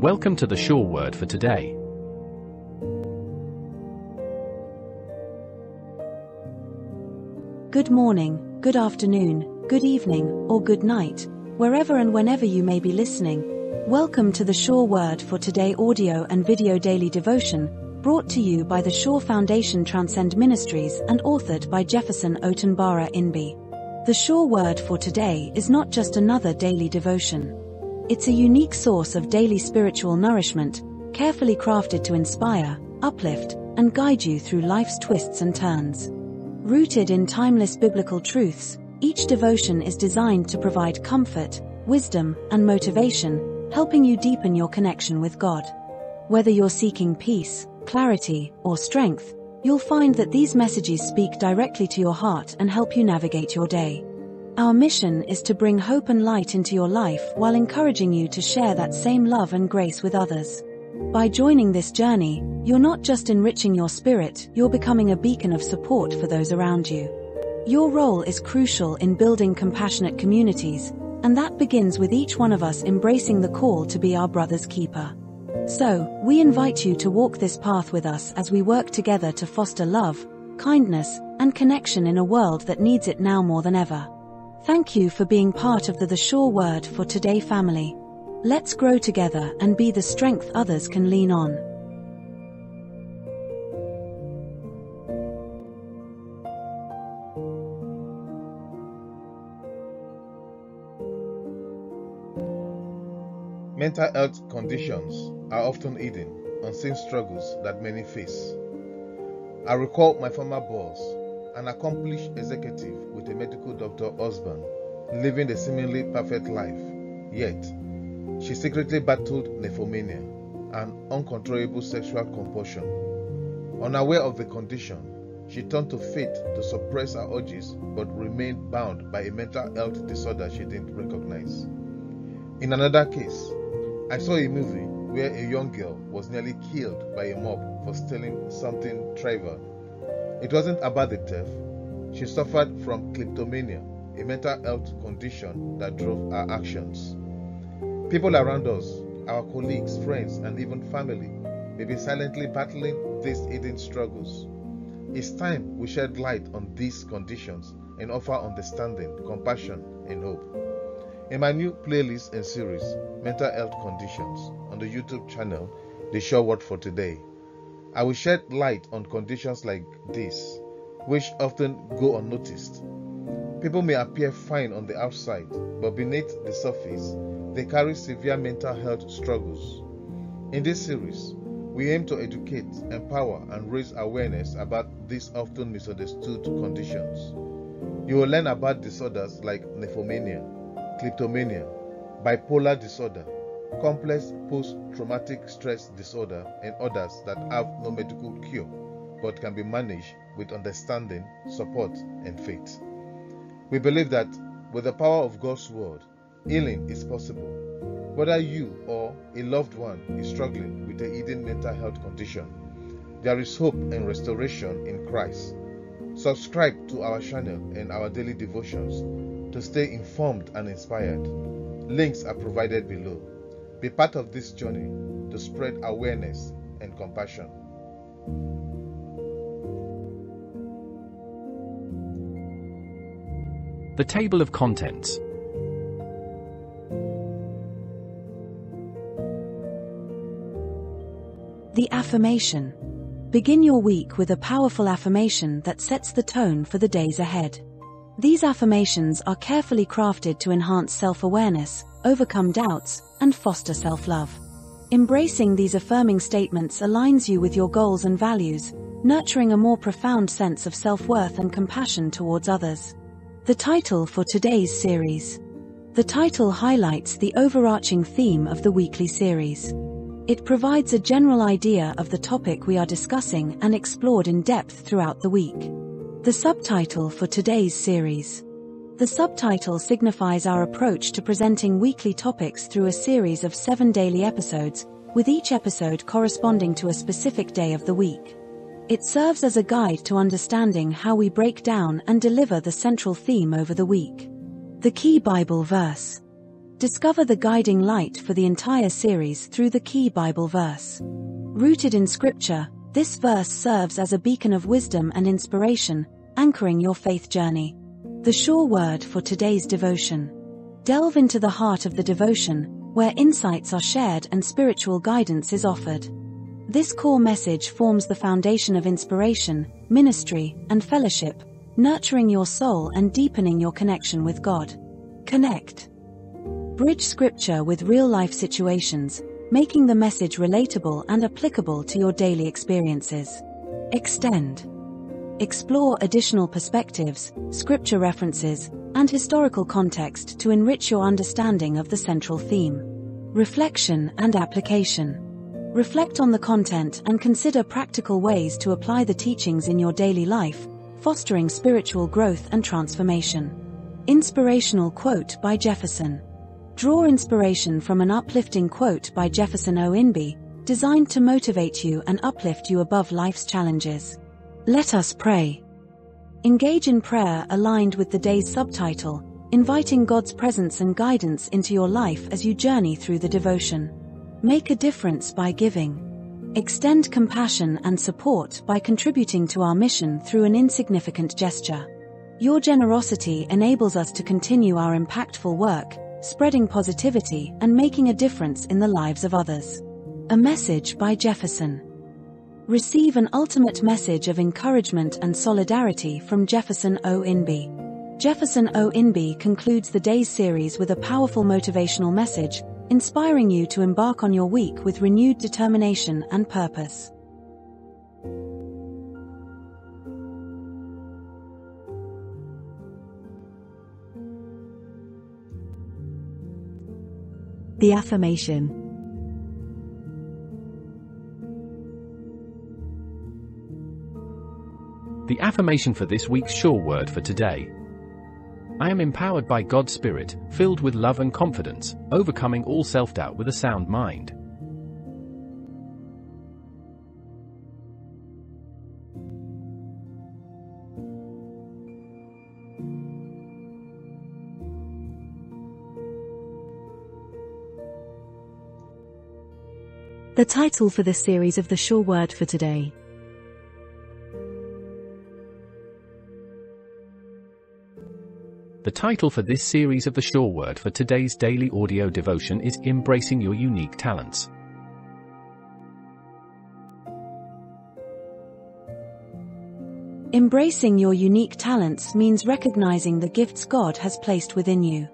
Welcome to the Sure Word for Today. Good morning, good afternoon, good evening, or good night, wherever and whenever you may be listening. Welcome to the Sure Word for Today audio and video daily devotion, brought to you by the Sure Foundation Transcend Ministries and authored by Jefferson Otenbara Imgbi. The Sure Word for Today is not just another daily devotion. It's a unique source of daily spiritual nourishment, carefully crafted to inspire, uplift, and guide you through life's twists and turns. Rooted in timeless biblical truths, each devotion is designed to provide comfort, wisdom, and motivation, helping you deepen your connection with God. Whether you're seeking peace, clarity, or strength, you'll find that these messages speak directly to your heart and help you navigate your day. Our mission is to bring hope and light into your life while encouraging you to share that same love and grace with others. By joining this journey, you're not just enriching your spirit, you're becoming a beacon of support for those around you. Your role is crucial in building compassionate communities, and that begins with each one of us embracing the call to be our brother's keeper. So, we invite you to walk this path with us as we work together to foster love, kindness, and connection in a world that needs it now more than ever. Thank you for being part of the Sure Word for Today family. Let's grow together and be the strength others can lean on. Mental health conditions are often hidden, unseen struggles that many face. I recall my former boss, an accomplished executive with a medical doctor husband, living a seemingly perfect life. Yet, she secretly battled nymphomania, an uncontrollable sexual compulsion. Unaware of the condition, she turned to faith to suppress her urges but remained bound by a mental health disorder she didn't recognize. In another case, I saw a movie where a young girl was nearly killed by a mob for stealing something trivial. It wasn't about the theft. She suffered from kleptomania, a mental health condition that drove her actions. People around us, our colleagues, friends, and even family, may be silently battling these hidden struggles. It's time we shed light on these conditions and offer understanding, compassion, and hope. In my new playlist and series, Mental Health Conditions, on the YouTube channel, The Sure Word for Today, I will shed light on conditions like this, which often go unnoticed. People may appear fine on the outside, but beneath the surface, they carry severe mental health struggles. In this series, we aim to educate, empower, and raise awareness about these often misunderstood conditions. You will learn about disorders like nymphomania, kleptomania, bipolar disorder, complex post-traumatic stress disorder, and others that have no medical cure but can be managed with understanding, support, and faith. We believe that with the power of God's word, healing is possible, whether you or a loved one is struggling with a hidden mental health condition. There is hope and restoration in Christ. Subscribe to our channel and our daily devotions to stay informed and inspired. Links are provided below. Be part of this journey to spread awareness and compassion. The Table of Contents. The affirmation. Begin your week with a powerful affirmation that sets the tone for the days ahead. These affirmations are carefully crafted to enhance self-awareness, overcome doubts, and foster self-love. Embracing these affirming statements aligns you with your goals and values, nurturing a more profound sense of self-worth and compassion towards others. The title for today's series. The title highlights the overarching theme of the weekly series. It provides a general idea of the topic we are discussing and explored in depth throughout the week. The subtitle for today's series. The subtitle signifies our approach to presenting weekly topics through a series of 7 daily episodes, with each episode corresponding to a specific day of the week. It serves as a guide to understanding how we break down and deliver the central theme over the week. The key Bible verse. Discover the guiding light for the entire series through the key Bible verse. Rooted in Scripture, this verse serves as a beacon of wisdom and inspiration, anchoring your faith journey. The Sure Word for Today's Devotion. Delve into the heart of the devotion, where insights are shared and spiritual guidance is offered. This core message forms the foundation of inspiration, ministry, and fellowship, nurturing your soul and deepening your connection with God. Connect. Bridge Scripture with real-life situations, making the message relatable and applicable to your daily experiences. Extend. Explore additional perspectives, scripture references, and historical context to enrich your understanding of the central theme. Reflection and application. Reflect on the content and consider practical ways to apply the teachings in your daily life, fostering spiritual growth and transformation. Inspirational quote by Jefferson. Draw inspiration from an uplifting quote by Jefferson Otenbara Imgbi, designed to motivate you and uplift you above life's challenges. Let us pray. Engage in prayer aligned with the day's subtitle, inviting God's presence and guidance into your life as you journey through the devotion. Make a difference by giving. Extend compassion and support by contributing to our mission through an insignificant gesture. Your generosity enables us to continue our impactful work, spreading positivity and making a difference in the lives of others. A message by Jefferson. Receive an ultimate message of encouragement and solidarity from Jefferson Otenbara. Jefferson Otenbara concludes the day's series with a powerful motivational message, inspiring you to embark on your week with renewed determination and purpose. The affirmation. The affirmation for this week's Sure Word for Today. I am empowered by God's Spirit, filled with love and confidence, overcoming all self-doubt with a sound mind. The title for this series of The Sure Word for Today. The title for this series of The Sure Word for Today's daily audio devotion is Embracing Your Unique Talents. Embracing your unique talents means recognizing the gifts God has placed within you.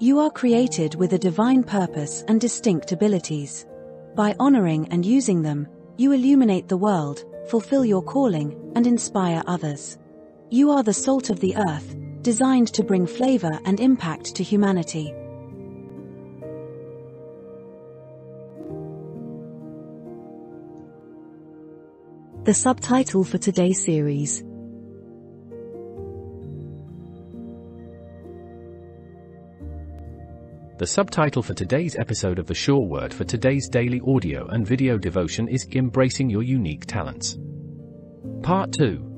You are created with a divine purpose and distinct abilities. By honoring and using them, you illuminate the world, fulfill your calling, and inspire others. You are the salt of the earth, designed to bring flavor and impact to humanity. The subtitle for today's series. The subtitle for today's episode of The Sure Word for Today's daily audio and video devotion is Embracing Your Unique Talents. Part 2.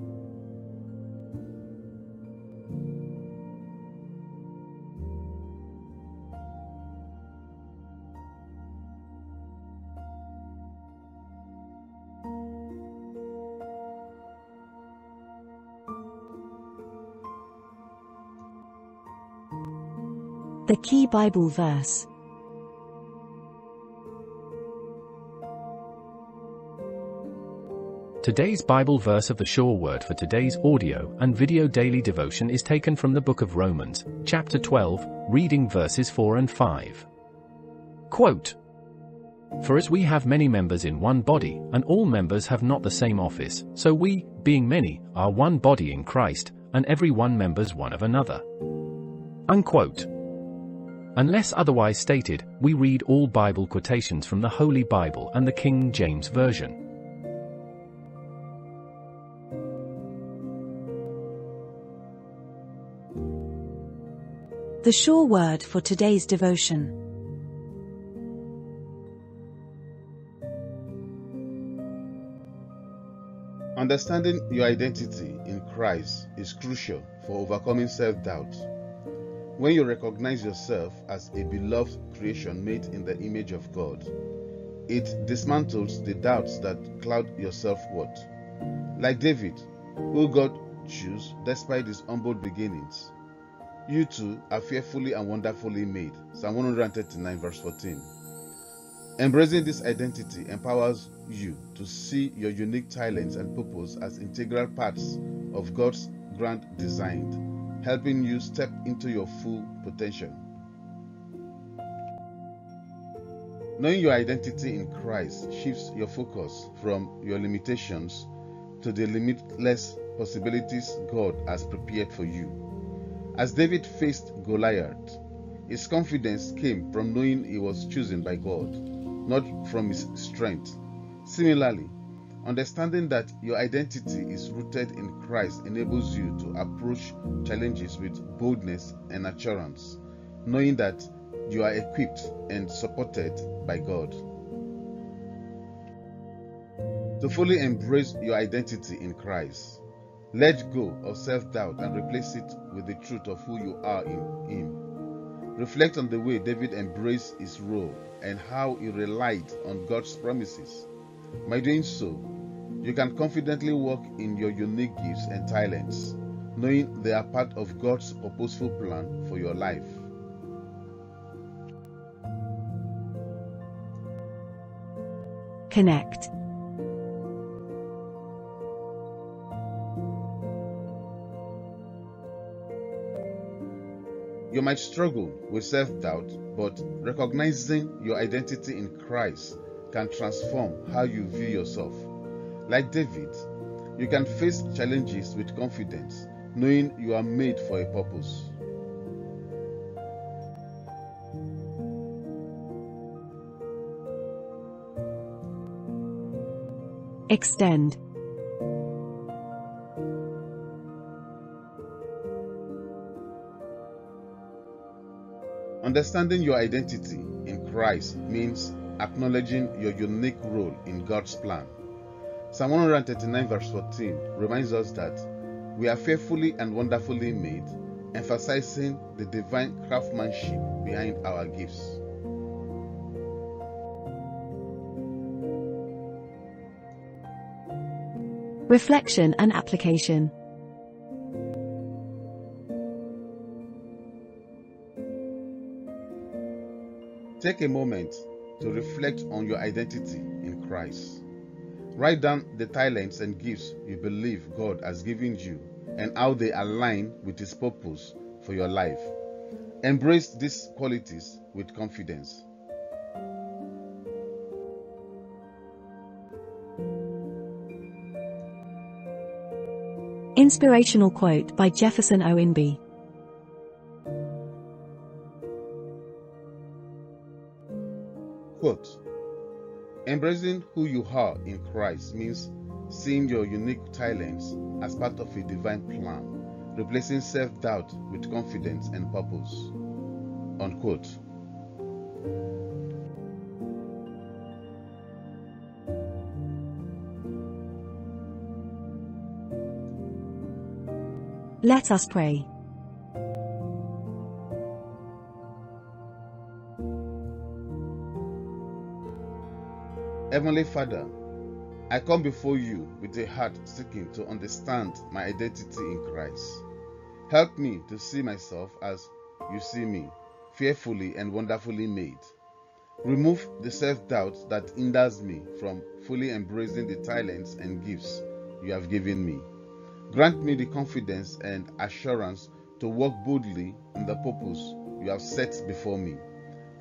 The key Bible verse. Today's Bible verse of the Sure Word for today's audio and video daily devotion is taken from the book of Romans, chapter 12, reading verses 4 and 5. Quote, "For as we have many members in one body, and all members have not the same office, so we, being many, are one body in Christ, and every one members one of another." Unquote. Unless otherwise stated, we read all Bible quotations from the Holy Bible and the King James Version. The Sure Word for today's devotion. Understanding your identity in Christ is crucial for overcoming self-doubt. When you recognize yourself as a beloved creation made in the image of God, it dismantles the doubts that cloud your self-worth. Like David, who God chose despite his humble beginnings, you too are fearfully and wonderfully made. Psalm 139 verse 14. Embracing this identity empowers you to see your unique talents and purpose as integral parts of God's grand design, helping you step into your full potential. Knowing your identity in Christ shifts your focus from your limitations to the limitless possibilities God has prepared for you. As David faced Goliath, his confidence came from knowing he was chosen by God, not from his strength. Similarly, understanding that your identity is rooted in Christ enables you to approach challenges with boldness and assurance, knowing that you are equipped and supported by God. To fully embrace your identity in Christ, let go of self-doubt and replace it with the truth of who you are in Him. Reflect on the way David embraced his role and how he relied on God's promises. By doing so, you can confidently walk in your unique gifts and talents, knowing they are part of God's purposeful plan for your life. Connect. You might struggle with self-doubt, but recognizing your identity in Christ can transform how you view yourself. Like David, you can face challenges with confidence, knowing you are made for a purpose. Extend. Understanding your identity in Christ means acknowledging your unique role in God's plan. Psalm 139 verse 14 reminds us that we are fearfully and wonderfully made, emphasizing the divine craftsmanship behind our gifts. Reflection and application. Take a moment to reflect on your identity in Christ. Write down the talents and gifts you believe God has given you and how they align with His purpose for your life. Embrace these qualities with confidence. Inspirational quote by Jefferson Otenbara. Quote, "Embracing who you are in Christ means seeing your unique talents as part of a divine plan, replacing self-doubt with confidence and purpose." Unquote. Let us pray. Heavenly Father, I come before you with a heart seeking to understand my identity in Christ. Help me to see myself as you see me, fearfully and wonderfully made. Remove the self-doubt that hinders me from fully embracing the talents and gifts you have given me. Grant me the confidence and assurance to walk boldly in the purpose you have set before me.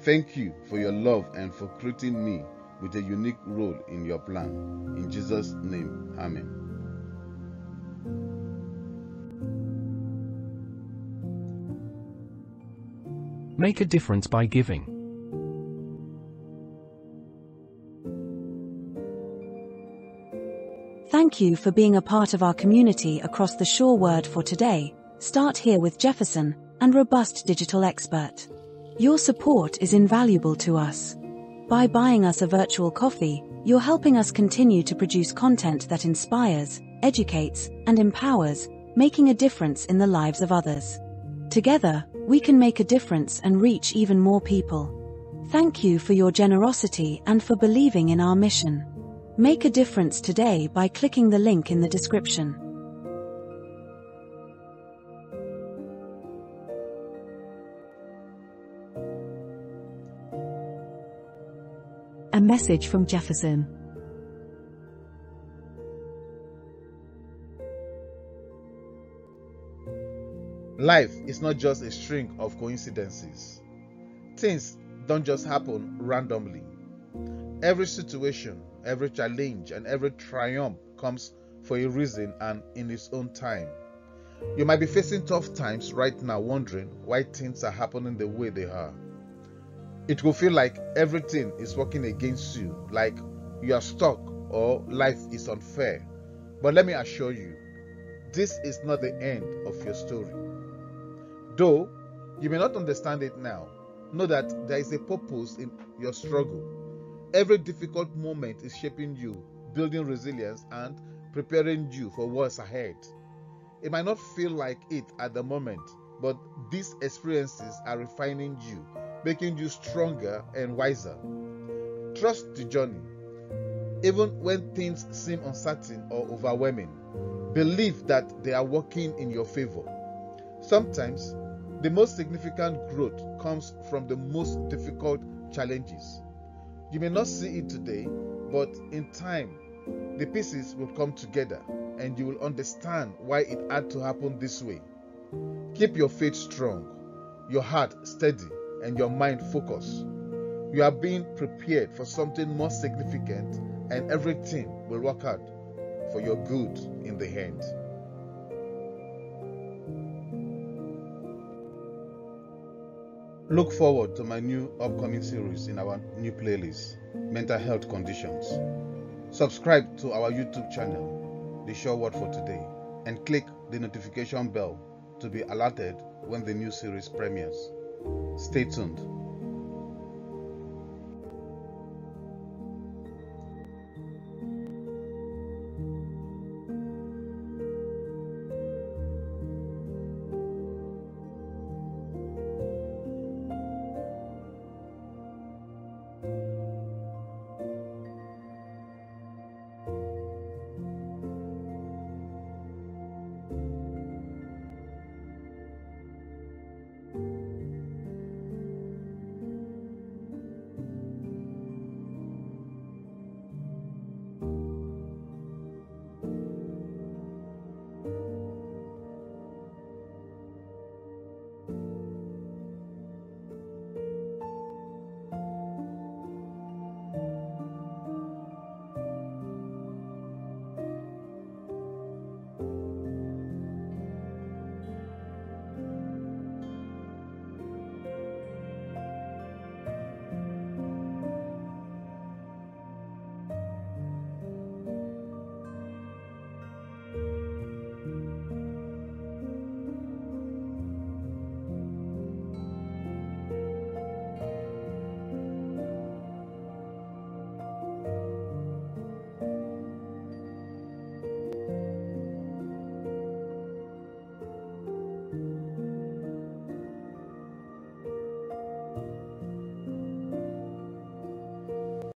Thank you for your love and for creating me with a unique role in your plan. In Jesus' name, Amen. Make a difference by giving. Thank you for being a part of our community across the Sure Word for Today, Start Here with Jefferson, and Robust Digital Expert. Your support is invaluable to us. By buying us a virtual coffee, you're helping us continue to produce content that inspires, educates, and empowers, making a difference in the lives of others. Together, we can make a difference and reach even more people. Thank you for your generosity and for believing in our mission. Make a difference today by clicking the link in the description. A message from Jefferson. Life is not just a string of coincidences. Things don't just happen randomly. Every situation, every challenge, and every triumph comes for a reason and in its own time. You might be facing tough times right now, wondering why things are happening the way they are. It will feel like everything is working against you, like you are stuck or life is unfair. But let me assure you, this is not the end of your story. Though you may not understand it now, know that there is a purpose in your struggle. Every difficult moment is shaping you, building resilience, and preparing you for what's ahead. It might not feel like it at the moment, but these experiences are refining you, making you stronger and wiser. Trust the journey, even when things seem uncertain or overwhelming. Believe that they are working in your favor. Sometimes, the most significant growth comes from the most difficult challenges. You may not see it today, but in time, the pieces will come together and you will understand why it had to happen this way. Keep your faith strong, your heart steady, and your mind focused. You are being prepared for something more significant, and everything will work out for your good in the end. Look forward to my new upcoming series in our new playlist, Mental Health Conditions. Subscribe to our YouTube channel, The Sure Word for Today, and click the notification bell to be alerted when the new series premieres. Stay tuned.